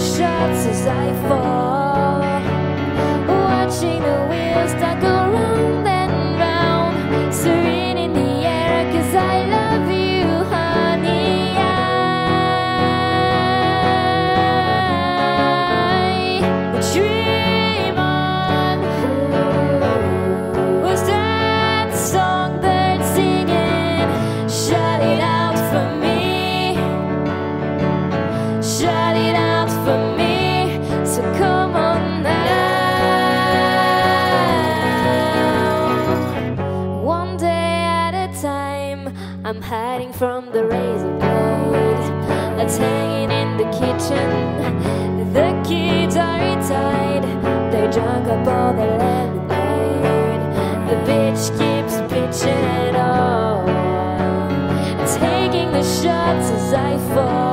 Shots as I fall, watching the wheels that go round and round, serene in the air, 'cause I love you, honey. I would dream on. Was that song birds singing? Shout it out for me. Shout it out for me, so come on now. One day at a time, I'm hiding from the razor blade that's hanging in the kitchen. The kids are tired, they drank up all their lemonade. The bitch keeps bitching it all, taking the shots as I fall.